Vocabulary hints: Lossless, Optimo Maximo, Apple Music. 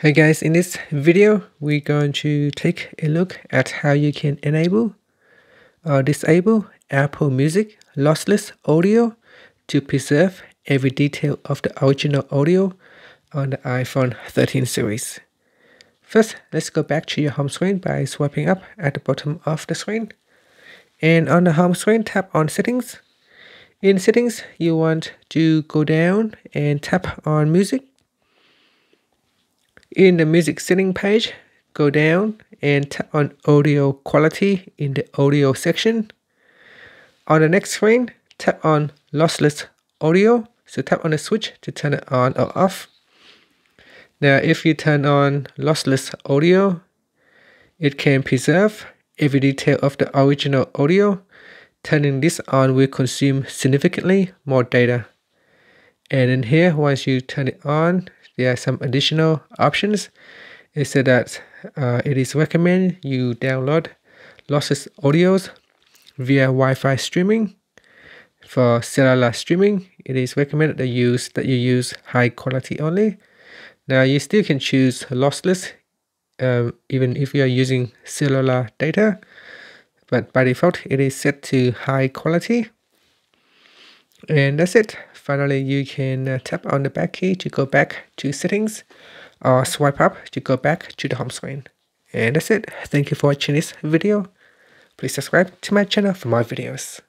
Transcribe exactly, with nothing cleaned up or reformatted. Hey guys, in this video, we're going to take a look at how you can enable or disable Apple Music lossless audio to preserve every detail of the original audio on the iPhone thirteen series. First, let's go back to your home screen by swiping up at the bottom of the screen. And on the home screen, tap on Settings. In Settings, you want to go down and tap on Music. In the music setting page, go down and tap on audio quality in the audio section. On the next screen, tap on lossless audio. So tap on the switch to turn it on or off. Now, if you turn on lossless audio, it can preserve every detail of the original audio. Turning this on will consume significantly more data. And in here, once you turn it on, there are some additional options. It said that uh, it is recommended you download lossless audios via Wi-Fi streaming. For cellular streaming, it is recommended that you use, that you use high quality only. Now you still can choose lossless um, even if you are using cellular data, but by default it is set to high quality. And that's it. Finally, you can uh, tap on the back key to go back to settings or swipe up to go back to the home screen. And that's it. Thank you for watching this video. Please subscribe to my channel for more videos.